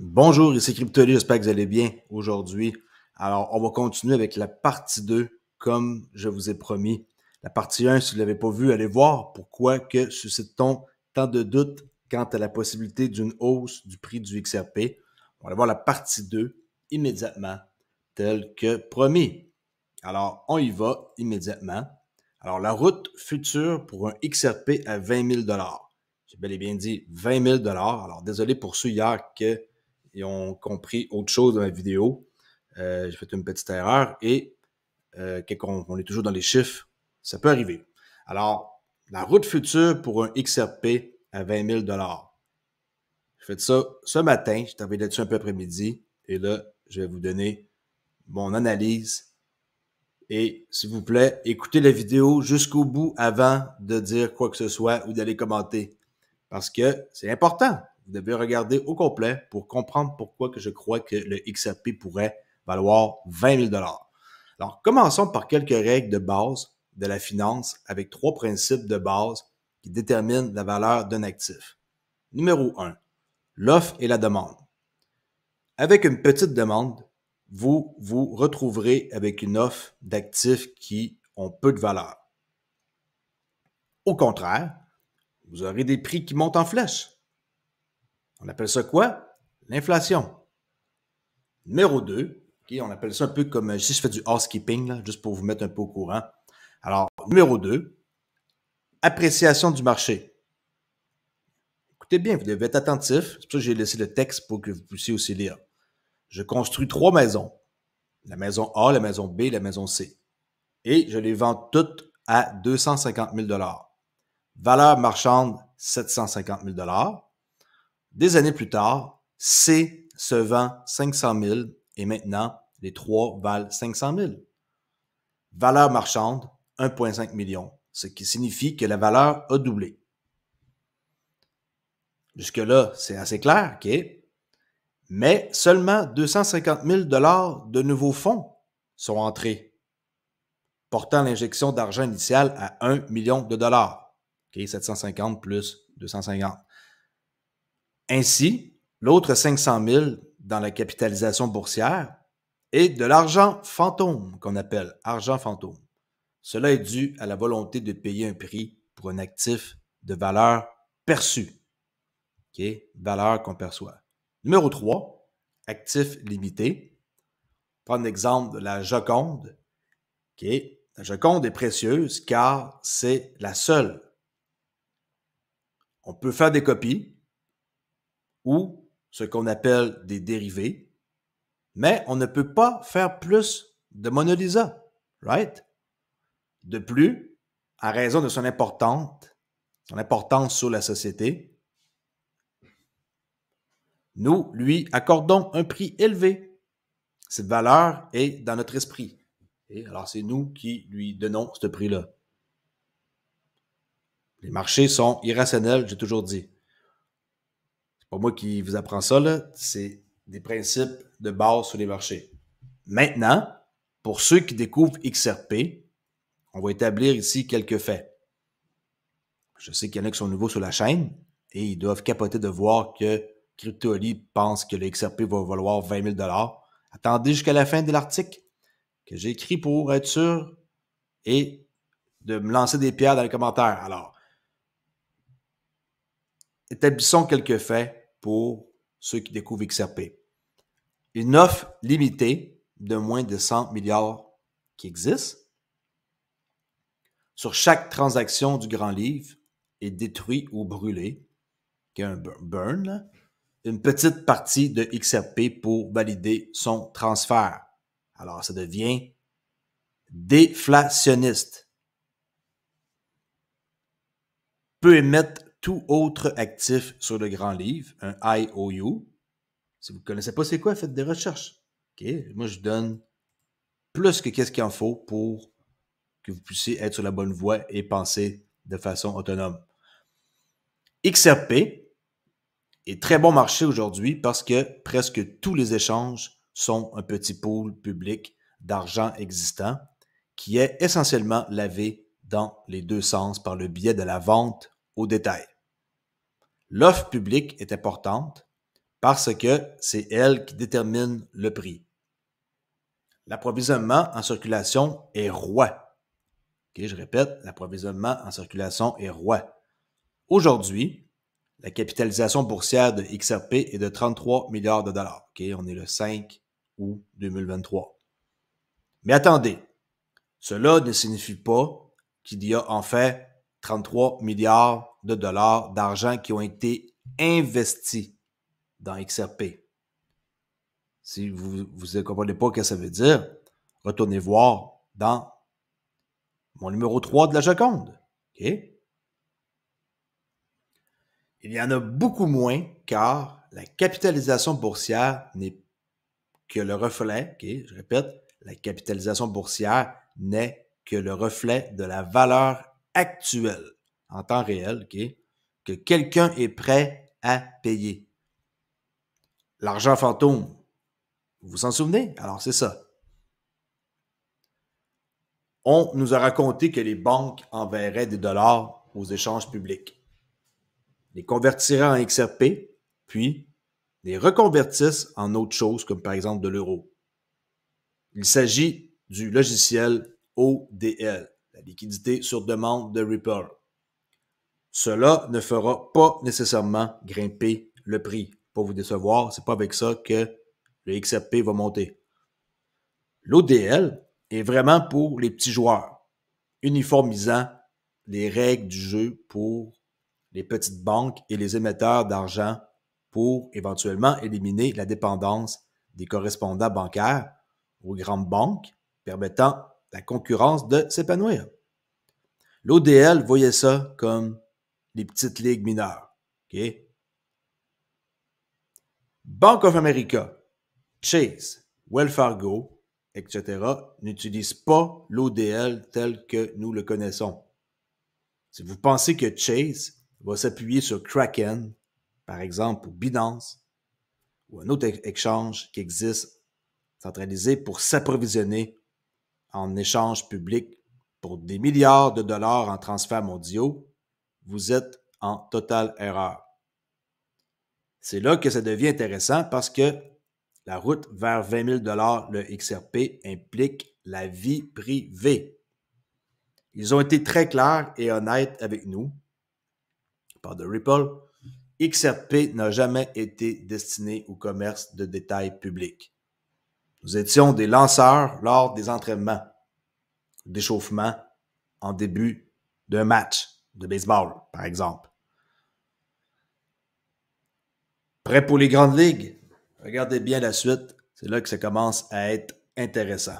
Bonjour, ici Crypto Oli, j'espère que vous allez bien aujourd'hui. Alors, on va continuer avec la partie 2, comme je vous ai promis. La partie 1, si vous ne l'avez pas vue, allez voir pourquoi que suscite-t-on tant de doutes quant à la possibilité d'une hausse du prix du XRP. On va voir la partie 2 immédiatement, telle que promis. Alors, on y va immédiatement. Alors, la route future pour un XRP à 20 000 $. J'ai bel et bien dit 20 000 $. Alors, désolé pour ceux hier que ils ont compris autre chose dans ma vidéo. J'ai fait une petite erreur et on est toujours dans les chiffres, ça peut arriver. Alors, la route future pour un XRP à 20 000 $. J'ai fait ça ce matin, je travaillais là-dessus un peu après-midi et là, je vais vous donner mon analyse. Et s'il vous plaît, écoutez la vidéo jusqu'au bout avant de dire quoi que ce soit ou d'aller commenter parce que c'est important. Vous devez regarder au complet pour comprendre pourquoi que je crois que le XRP pourrait valoir 20 000 $. Alors, commençons par quelques règles de base de la finance avec trois principes de base qui déterminent la valeur d'un actif. Numéro 1, l'offre et la demande. Avec une petite demande, vous vous retrouverez avec une offre d'actifs qui ont peu de valeur. Au contraire, vous aurez des prix qui montent en flèche. On appelle ça quoi? L'inflation. Numéro 2, okay, on appelle ça un peu comme, si je fais du housekeeping, là, juste pour vous mettre un peu au courant. Alors, numéro 2, appréciation du marché. Écoutez bien, vous devez être attentif. C'est pour ça que j'ai laissé le texte pour que vous puissiez aussi lire. Je construis trois maisons. La maison A, la maison B, la maison C. Et je les vends toutes à 250 000 $. Valeur marchande, 750 000 $. Des années plus tard, C se vend 500 000 et maintenant, les trois valent 500 000. Valeur marchande, 1,5 million, ce qui signifie que la valeur a doublé. Jusque-là, c'est assez clair, OK? Mais seulement 250 000 $ de nouveaux fonds sont entrés, portant l'injection d'argent initiale à 1 million de dollars. OK, 750 plus 250. Ainsi, l'autre 500 000 dans la capitalisation boursière est de l'argent fantôme qu'on appelle argent fantôme. Cela est dû à la volonté de payer un prix pour un actif de valeur perçue. OK? Valeur qu'on perçoit. Numéro 3, actif limité. Prendre l'exemple de la Joconde. OK? La Joconde est précieuse car c'est la seule. On peut faire des copies ou ce qu'on appelle des dérivés, mais on ne peut pas faire plus de Mona Lisa, right? De plus, à raison de son importance sur la société, nous lui accordons un prix élevé. Cette valeur est dans notre esprit. Et alors, c'est nous qui lui donnons ce prix-là. Les marchés sont irrationnels, j'ai toujours dit. Pour moi qui vous apprends ça, c'est des principes de base sur les marchés. Maintenant, pour ceux qui découvrent XRP, on va établir ici quelques faits. Je sais qu'il y en a qui sont nouveaux sur la chaîne et ils doivent capoter de voir que Crypto Oli pense que le XRP va valoir 20 000 $. Attendez jusqu'à la fin de l'article que j'ai écrit pour être sûr et de me lancer des pierres dans les commentaires. Alors, établissons quelques faits pour ceux qui découvrent XRP. Une offre limitée de moins de 100 milliards qui existe. Sur chaque transaction du Grand Livre est détruite ou brûlée, qui est un burn, une petite partie de XRP pour valider son transfert. Alors, ça devient déflationniste. Peut émettre tout autre actif sur le Grand Livre, un IOU. Si vous ne connaissez pas c'est quoi, faites des recherches. Okay? Moi, je donne plus que qu'est-ce qu'il en faut pour que vous puissiez être sur la bonne voie et penser de façon autonome. XRP est très bon marché aujourd'hui parce que presque tous les échanges sont un petit pool public d'argent existant qui est essentiellement lavé dans les deux sens par le biais de la vente au détail. L'offre publique est importante parce que c'est elle qui détermine le prix. L'approvisionnement en circulation est roi. Okay, je répète, l'approvisionnement en circulation est roi. Aujourd'hui, la capitalisation boursière de XRP est de 33 milliards de dollars. Okay, on est le 5 août 2023. Mais attendez, cela ne signifie pas qu'il y a en fait 33 milliards de dollars d'argent qui ont été investis dans XRP. Si vous ne comprenez pas ce que ça veut dire, retournez voir dans mon numéro 3 de la Joconde. Okay? Il y en a beaucoup moins car la capitalisation boursière n'est que le reflet, okay? Je répète, la capitalisation boursière n'est que le reflet de la valeur actuelle en temps réel, okay? Que quelqu'un est prêt à payer. L'argent fantôme, vous vous en souvenez? Alors, c'est ça. On nous a raconté que les banques enverraient des dollars aux échanges publics, les convertiraient en XRP, puis les reconvertissent en autre chose, comme par exemple de l'euro. Il s'agit du logiciel ODL, la liquidité sur demande de Ripple. Cela ne fera pas nécessairement grimper le prix. Pour vous décevoir, c'est pas avec ça que le XRP va monter. L'ODL est vraiment pour les petits joueurs, uniformisant les règles du jeu pour les petites banques et les émetteurs d'argent pour éventuellement éliminer la dépendance des correspondants bancaires aux grandes banques, permettant la concurrence de s'épanouir. L'ODL voyait ça comme les petites ligues mineures. OK? Bank of America, Chase, Wells Fargo, etc. n'utilisent pas l'ODL tel que nous le connaissons. Si vous pensez que Chase va s'appuyer sur Kraken, par exemple, ou Binance, ou un autre échange qui existe centralisé pour s'approvisionner en échange public pour des milliards de dollars en transferts mondiaux, vous êtes en totale erreur. C'est là que ça devient intéressant parce que la route vers 20 000 le XRP implique la vie privée. Ils ont été très clairs et honnêtes avec nous. On parle de Ripple. XRP n'a jamais été destiné au commerce de détail public. Nous étions des lanceurs lors des entraînements, d'échauffement en début d'un match de baseball, par exemple. Prêt pour les grandes ligues? Regardez bien la suite, c'est là que ça commence à être intéressant.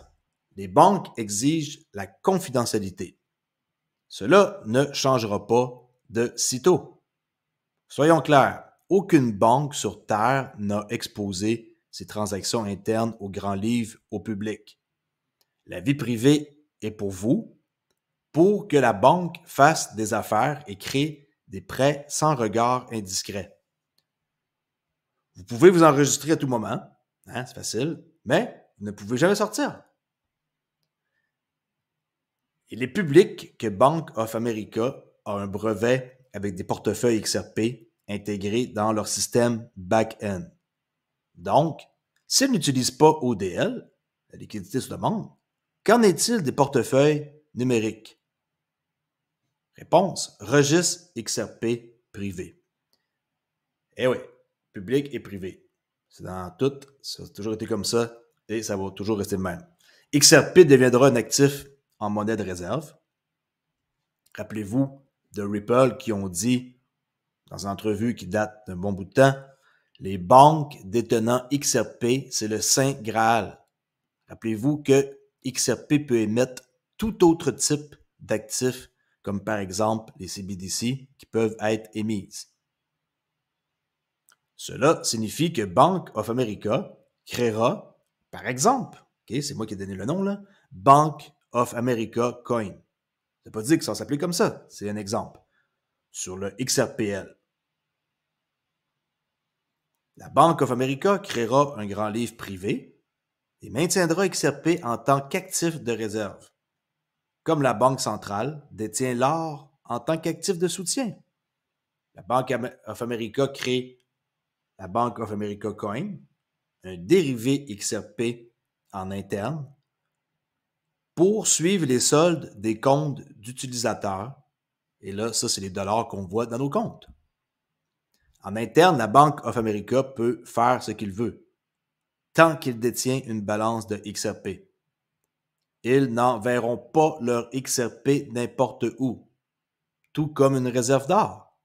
Les banques exigent la confidentialité. Cela ne changera pas de sitôt. Soyons clairs, aucune banque sur Terre n'a exposé ses transactions internes au grand livre au public. La vie privée est pour vous, pour que la banque fasse des affaires et crée des prêts sans regard indiscret. Vous pouvez vous enregistrer à tout moment, hein, c'est facile, mais vous ne pouvez jamais sortir. Il est public que Bank of America a un brevet avec des portefeuilles XRP intégrés dans leur système back-end. Donc, s'ils n'utilisent pas ODL, la liquidité sur demande, qu'en est-il des portefeuilles numériques? Réponse, registre XRP privé. Eh oui. Public et privé. C'est dans tout, ça a toujours été comme ça et ça va toujours rester le même. XRP deviendra un actif en monnaie de réserve. Rappelez-vous de Ripple qui ont dit, dans une entrevue qui date d'un bon bout de temps, les banques détenant XRP, c'est le Saint Graal. Rappelez-vous que XRP peut émettre tout autre type d'actifs, comme par exemple les CBDC qui peuvent être émises. Cela signifie que Bank of America créera, par exemple, okay, c'est moi qui ai donné le nom, là, Bank of America Coin. Ça ne veut pas dire que ça s'appelait comme ça, c'est un exemple. Sur le XRPL. La Bank of America créera un grand livre privé et maintiendra XRP en tant qu'actif de réserve. Comme la Banque centrale détient l'or en tant qu'actif de soutien. La Bank of America crée la Bank of America Coin, un dérivé XRP en interne, pour suivre les soldes des comptes d'utilisateurs. Et là, ça, c'est les dollars qu'on voit dans nos comptes. En interne, la Bank of America peut faire ce qu'il veut, tant qu'il détient une balance de XRP. Ils n'enverront pas leur XRP n'importe où, tout comme une réserve d'or.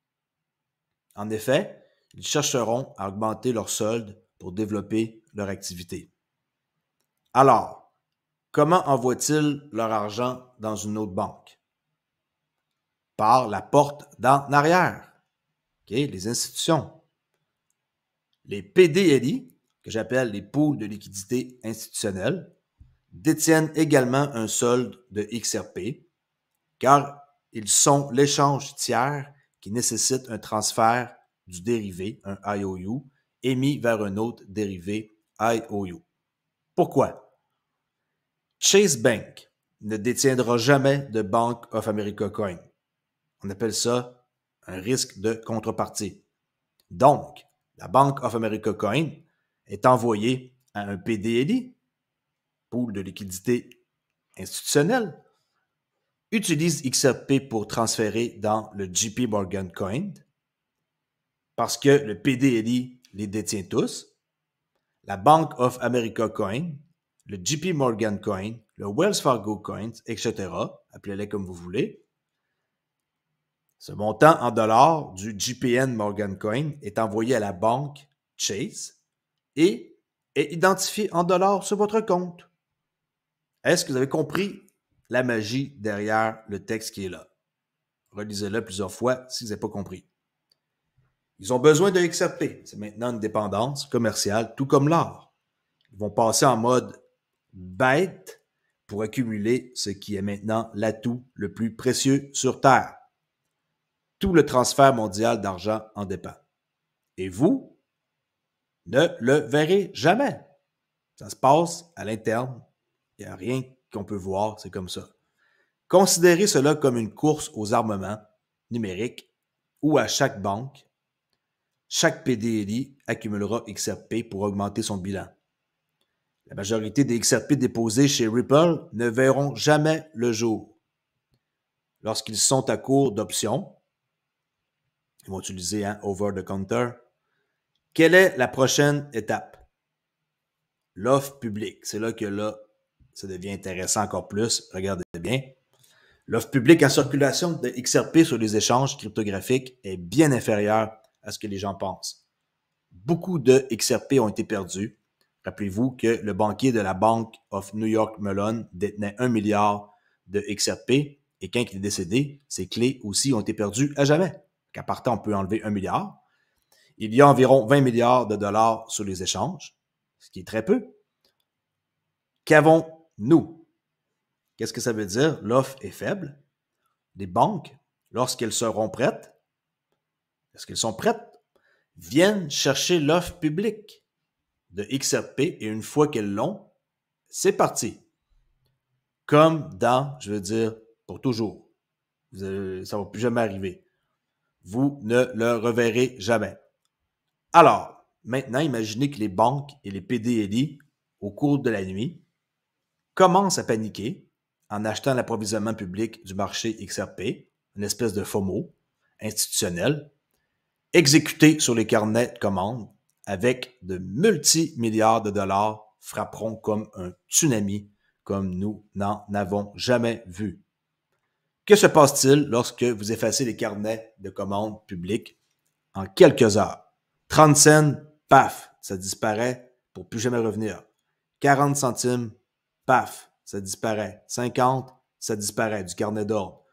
En effet, ils chercheront à augmenter leur solde pour développer leur activité. Alors, comment envoient-ils leur argent dans une autre banque? Par la porte d'en arrière, okay, les institutions. Les PDLI, que j'appelle les pools de liquidité institutionnelle, détiennent également un solde de XRP, car ils sont l'échange tiers qui nécessite un transfert du dérivé, un IOU, émis vers un autre dérivé, IOU. Pourquoi? Chase Bank ne détiendra jamais de Bank of America Coin. On appelle ça un risque de contrepartie. Donc, la Bank of America Coin est envoyée à un PDLI, pool de liquidité institutionnelle, utilise XRP pour transférer dans le JP Morgan Coin, parce que le PDLI les détient tous, la Bank of America Coin, le JP Morgan Coin, le Wells Fargo Coin, etc., appelez-les comme vous voulez. Ce montant en dollars du JPN Morgan Coin est envoyé à la banque Chase et est identifié en dollars sur votre compte. Est-ce que vous avez compris la magie derrière le texte qui est là? Relisez-le plusieurs fois si vous n'avez pas compris. Ils ont besoin de XRP. C'est maintenant une dépendance commerciale, tout comme l'or. Ils vont passer en mode bête pour accumuler ce qui est maintenant l'atout le plus précieux sur Terre. Tout le transfert mondial d'argent en dépend. Et vous ne le verrez jamais. Ça se passe à l'interne. Il n'y a rien qu'on peut voir, c'est comme ça. Considérez cela comme une course aux armements numériques où à chaque banque, chaque PDLI accumulera XRP pour augmenter son bilan. La majorité des XRP déposés chez Ripple ne verront jamais le jour. Lorsqu'ils sont à court d'options, ils vont utiliser un over-the-counter. Quelle est la prochaine étape? L'offre publique. C'est là que là, ça devient intéressant encore plus. Regardez bien. L'offre publique en circulation de XRP sur les échanges cryptographiques est bien inférieure à ce que les gens pensent. Beaucoup de XRP ont été perdus. Rappelez-vous que le banquier de la Bank of New York Mellon détenait 1 milliard de XRP et quand il est décédé, ses clés aussi ont été perdues à jamais. Qu'à partant, on peut enlever 1 milliard. Il y a environ 20 milliards de dollars sur les échanges, ce qui est très peu. Qu'avons-nous? Qu'est-ce que ça veut dire? L'offre est faible. Les banques, lorsqu'elles seront prêtes, est-ce qu'elles sont prêtes? Viennent chercher l'offre publique de XRP et une fois qu'elles l'ont, c'est parti. Comme dans, je veux dire, pour toujours. Ça ne va plus jamais arriver. Vous ne le reverrez jamais. Alors, maintenant, imaginez que les banques et les PDLI, au cours de la nuit, commencent à paniquer en achetant l'approvisionnement public du marché XRP, une espèce de FOMO institutionnel, exécuté sur les carnets de commandes avec de multimilliards de dollars frapperont comme un tsunami, comme nous n'en avons jamais vu. Que se passe-t-il lorsque vous effacez les carnets de commandes publics en quelques heures? 30 cents, paf, ça disparaît pour plus jamais revenir. 40 centimes, paf, ça disparaît. 50, ça disparaît du carnet d'ordre.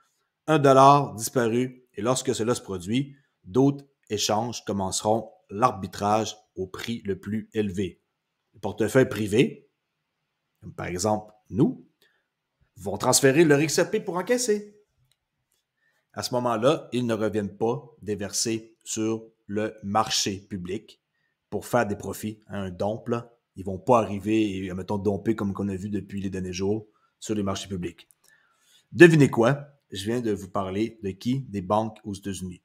1 dollar disparu et lorsque cela se produit, d'autres échanges commenceront l'arbitrage au prix le plus élevé. Les portefeuilles privés, comme par exemple nous, vont transférer leur XRP pour encaisser. À ce moment-là, ils ne reviennent pas déverser sur le marché public pour faire des profits, un dump. Là. Ils ne vont pas arriver et, mettons, domper comme qu'on a vu depuis les derniers jours sur les marchés publics. Devinez quoi? Je viens de vous parler de qui? Des banques aux États-Unis.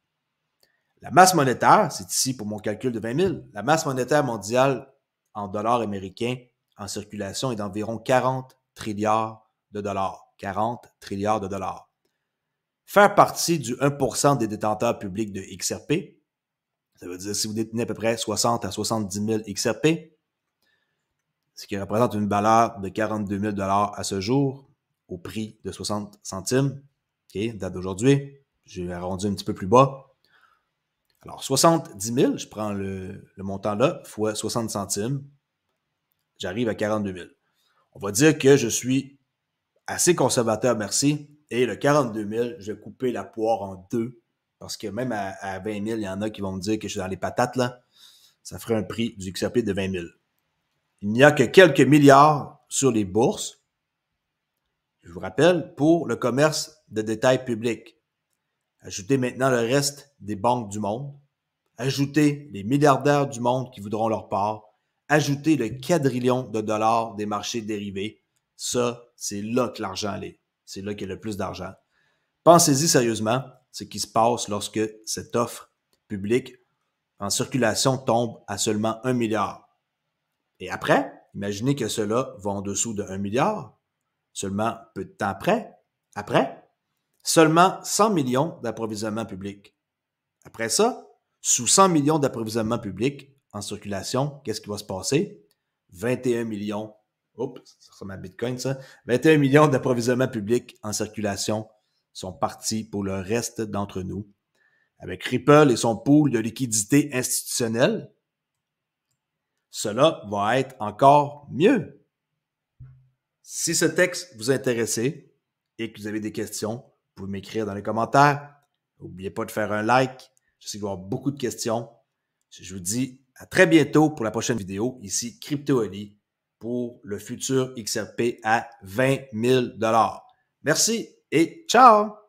La masse monétaire, c'est ici pour mon calcul de 20 000, la masse monétaire mondiale en dollars américains en circulation est d'environ 40 trilliards de dollars. 40 trilliards de dollars. Faire partie du 1% des détenteurs publics de XRP, ça veut dire si vous détenez à peu près 60 à 70 000 XRP, ce qui représente une valeur de 42 000 $ à ce jour, au prix de 60 centimes, okay, date d'aujourd'hui, j'ai arrondi un petit peu plus bas. Alors, 70 000, je prends le montant là, fois 60 centimes, j'arrive à 42 000. On va dire que je suis assez conservateur, merci, et le 42 000, je vais couper la poire en deux, parce que même à 20 000, il y en a qui vont me dire que je suis dans les patates, là, ça ferait un prix du XRP de 20 000. Il n'y a que quelques milliards sur les bourses, je vous rappelle, pour le commerce de détail public. Ajoutez maintenant le reste des banques du monde. Ajoutez les milliardaires du monde qui voudront leur part. Ajoutez le quadrillion de dollars des marchés dérivés. Ça, c'est là que l'argent est. C'est là qu'il y a le plus d'argent. Pensez-y sérieusement ce qui se passe lorsque cette offre publique en circulation tombe à seulement 1 milliard. Et après, imaginez que cela va en dessous de 1 milliard, seulement peu de temps après, seulement 100 millions d'approvisionnements publics. Après ça, sous 100 millions d'approvisionnements publics en circulation, qu'est-ce qui va se passer? 21 millions, oups, ça ressemble à Bitcoin ça, 21 millions d'approvisionnements publics en circulation sont partis pour le reste d'entre nous. Avec Ripple et son pool de liquidité institutionnelle, cela va être encore mieux. Si ce texte vous intéresse et que vous avez des questions, vous pouvez m'écrire dans les commentaires. N'oubliez pas de faire un like. Je sais qu'il va y avoir beaucoup de questions. Je vous dis à très bientôt pour la prochaine vidéo. Ici, Crypto Oli pour le futur XRP à 20 000 $. Merci et ciao!